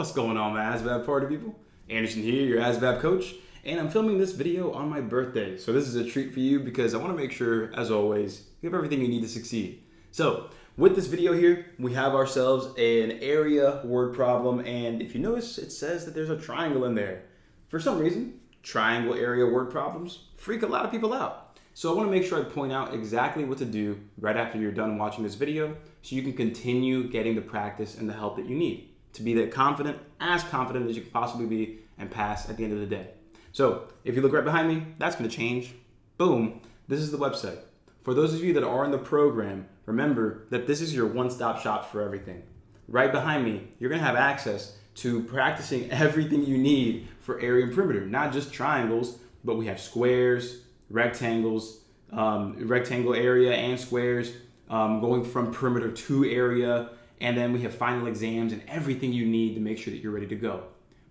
What's going on, my ASVAB party people? Anderson here, your ASVAB coach, and I'm filming this video on my birthday. So this is a treat for you because I want to make sure, as always, you have everything you need to succeed. So with this video here, we have ourselves an area word problem, and if you notice, it says that there's a triangle in there. For some reason, triangle area word problems freak a lot of people out. So I want to make sure I point out exactly what to do right after you're done watching this video so you can continue getting the practice and the help that you need to be that confident, as confident as you can possibly be, and pass at the end of the day. So if you look right behind me, that's gonna change. Boom, this is the website. For those of you that are in the program, remember that this is your one-stop shop for everything. Right behind me, you're gonna have access to practicing everything you need for area and perimeter, not just triangles, but we have squares, rectangles, rectangle area and squares, going from perimeter to area, and then we have final exams and everything you need to make sure that you're ready to go.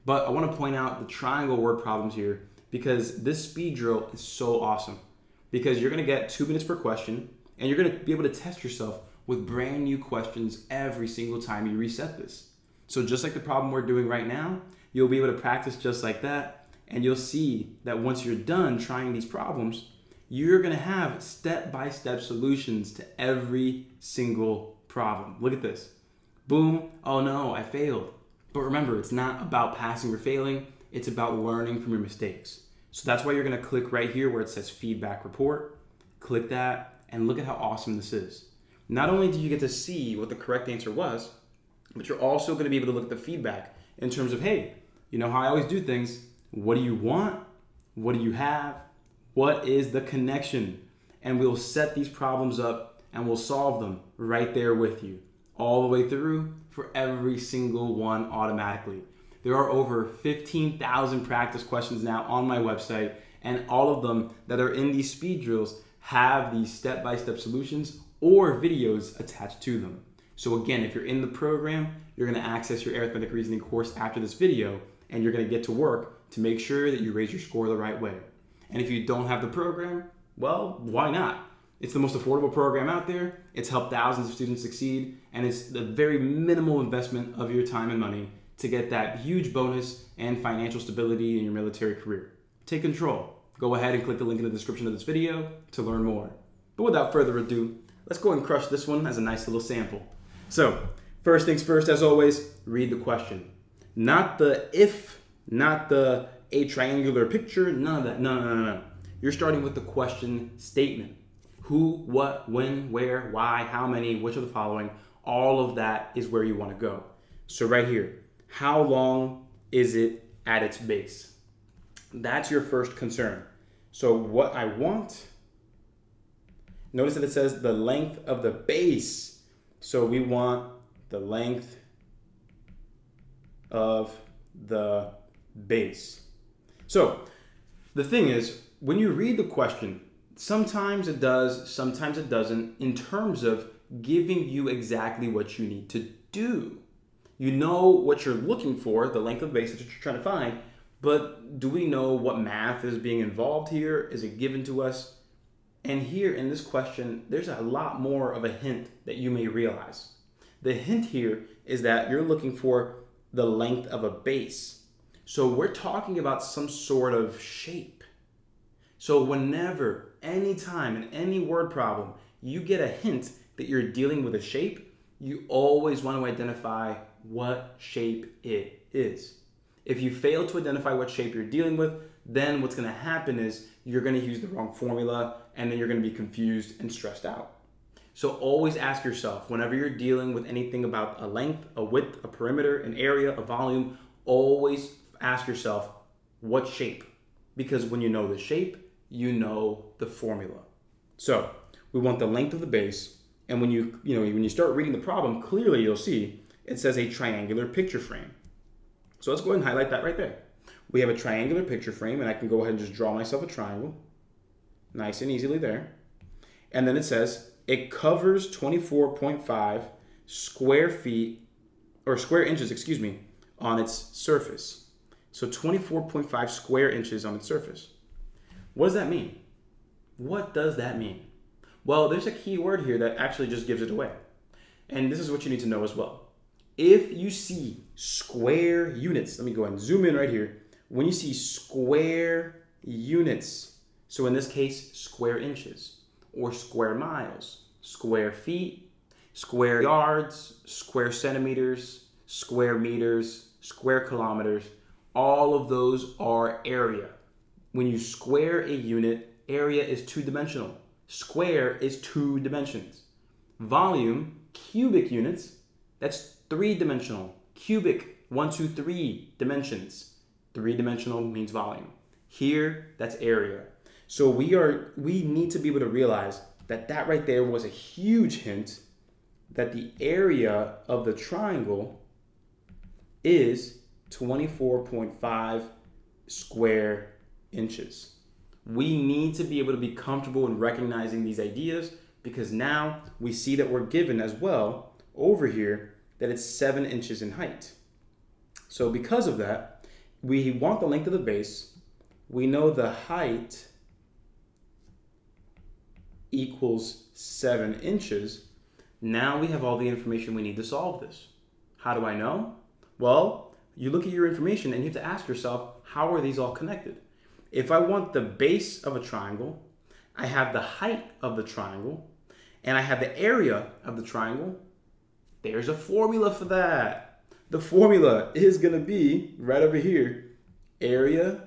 But I want to point out the triangle word problems here because this speed drill is so awesome because you're going to get 2 minutes per question and you're going to be able to test yourself with brand new questions every single time you reset this. So just like the problem we're doing right now, you'll be able to practice just like that, and you'll see that once you're done trying these problems, you're going to have step-by-step solutions to every single problem. Look at this. Boom, oh no, I failed. But remember, it's not about passing or failing, it's about learning from your mistakes. So that's why you're gonna click right here where it says feedback report, click that, and look at how awesome this is. Not only do you get to see what the correct answer was, but you're also gonna be able to look at the feedback in terms of, hey, you know how I always do things, what do you want? What do you have? What is the connection? And we'll set these problems up and we'll solve them right there with you, all the way through for every single one automatically. There are over 15,000 practice questions now on my website, and all of them that are in these speed drills have these step-by-step solutions or videos attached to them. So again, if you're in the program, you're gonna access your arithmetic reasoning course after this video, and you're gonna get to work to make sure that you raise your score the right way. And if you don't have the program, well, why not? It's the most affordable program out there. It's helped thousands of students succeed, and it's the very minimal investment of your time and money to get that huge bonus and financial stability in your military career. Take control. Go ahead and click the link in the description of this video to learn more. But without further ado, let's go and crush this one as a nice little sample. So, first things first, as always, read the question. Not the if, not the a triangular picture, none of that, no. You're starting with the question statement. Who, what, when, where, why, how many, which of the following, all of that is where you want to go. So right here, how long is it at its base? That's your first concern. So what I want, notice that it says the length of the base. So we want the length of the base. So the thing is, when you read the question, sometimes it does, sometimes it doesn't, in terms of giving you exactly what you need to do. You know what you're looking for, the length of the base that you're trying to find, but do we know what math is being involved here? Is it given to us? And here in this question, there's a lot more of a hint that you may realize. The hint here is that you're looking for the length of a base. So we're talking about some sort of shape. So whenever, anytime in any word problem, you get a hint that you're dealing with a shape, you always want to identify what shape it is. If you fail to identify what shape you're dealing with, then what's going to happen is you're going to use the wrong formula, and then you're going to be confused and stressed out. So always ask yourself, whenever you're dealing with anything about a length, a width, a perimeter, an area, a volume, always ask yourself, what shape? Because when you know the shape, you know the formula. So we want the length of the base, and when you start reading the problem, clearly you'll see it says a triangular picture frame. So let's go ahead and highlight that right there. We have a triangular picture frame, and I can go ahead and just draw myself a triangle, nice and easily there. And then it says it covers 24.5 square feet, or square inches, excuse me, on its surface. So 24.5 square inches on its surface. What does that mean? What does that mean? Well, there's a key word here that actually just gives it away. And this is what you need to know as well. If you see square units, let me go ahead and zoom in right here. When you see square units, so in this case, square inches or square miles, square feet, square yards, square centimeters, square meters, square kilometers, all of those are area. When you square a unit, area is two-dimensional. Square is two dimensions. Volume, cubic units, that's three-dimensional. Cubic, 1, 2, 3 dimensions. Three-dimensional means volume. Here, that's area. So we need to be able to realize that that right there was a huge hint that the area of the triangle is 24.5 square inches. We need to be able to be comfortable in recognizing these ideas, because now we see that we're given as well over here that it's 7 inches in height. So because of that, we want the length of the base. We know the height equals 7 inches. Now we have all the information we need to solve this. How do I know? Well, you look at your information and you have to ask yourself, how are these all connected? If I want the base of a triangle, I have the height of the triangle, and I have the area of the triangle, there's a formula for that. The formula is going to be right over here. Area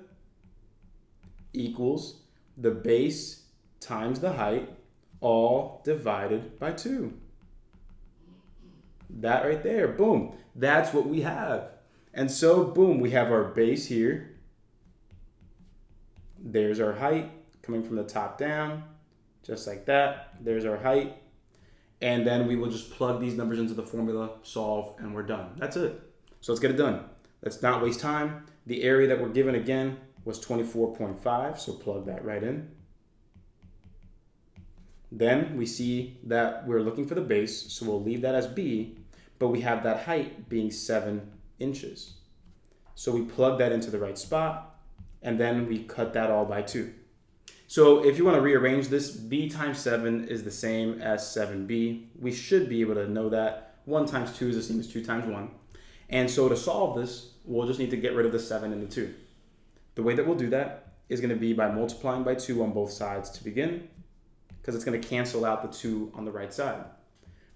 equals the base times the height, all divided by 2. That right there, boom. That's what we have. And so, boom, we have our base here. There's our height coming from the top down, just like that. There's our height. And then we will just plug these numbers into the formula, solve, and we're done. That's it. So let's get it done. Let's not waste time. The area that we're given again was 24.5, so plug that right in. Then we see that we're looking for the base, so we'll leave that as B, but we have that height being 7 inches. So we plug that into the right spot, and then we cut that all by 2. So if you want to rearrange this, B times 7 is the same as 7B. We should be able to know that. 1 times 2 is the same as 2 times 1. And so to solve this, we'll just need to get rid of the 7 and the 2. The way that we'll do that is going to be by multiplying by 2 on both sides to begin, because it's going to cancel out the 2 on the right side.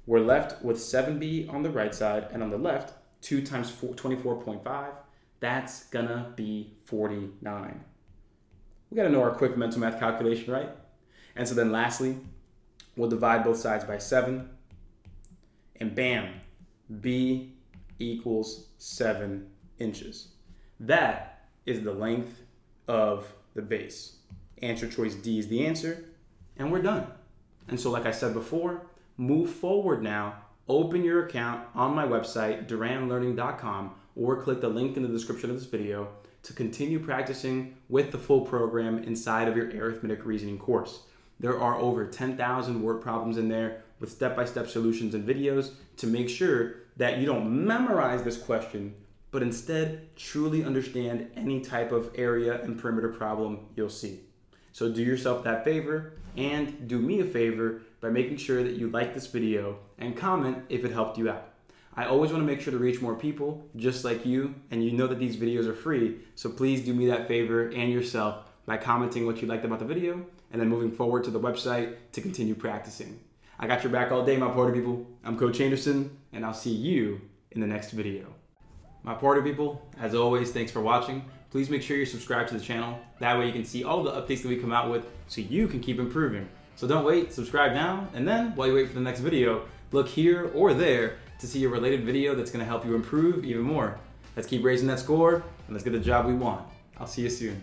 We're left with 7B on the right side, and on the left, 2 times 24.5. That's gonna be 49. We gotta know our quick mental math calculation, right? And so then lastly, we'll divide both sides by 7, and bam, B equals 7 inches. That is the length of the base. Answer choice D is the answer, and we're done. And so like I said before, move forward now, open your account on my website, duranlearning.com, or click the link in the description of this video to continue practicing with the full program inside of your arithmetic reasoning course. There are over 10,000 word problems in there with step-by-step solutions and videos to make sure that you don't memorize this question, but instead truly understand any type of area and perimeter problem you'll see. So do yourself that favor and do me a favor by making sure that you like this video and comment if it helped you out. I always want to make sure to reach more people just like you, and you know that these videos are free, so please do me that favor and yourself by commenting what you liked about the video, and then moving forward to the website to continue practicing. I got your back all day, my Puerto people. I'm Coach Anderson, and I'll see you in the next video. My Puerto people, as always, thanks for watching. Please make sure you're subscribed to the channel. That way you can see all the updates that we come out with so you can keep improving. So don't wait, subscribe now, and then while you wait for the next video, look here or there to see a related video that's gonna help you improve even more. Let's keep raising that score, and let's get the job we want. I'll see you soon.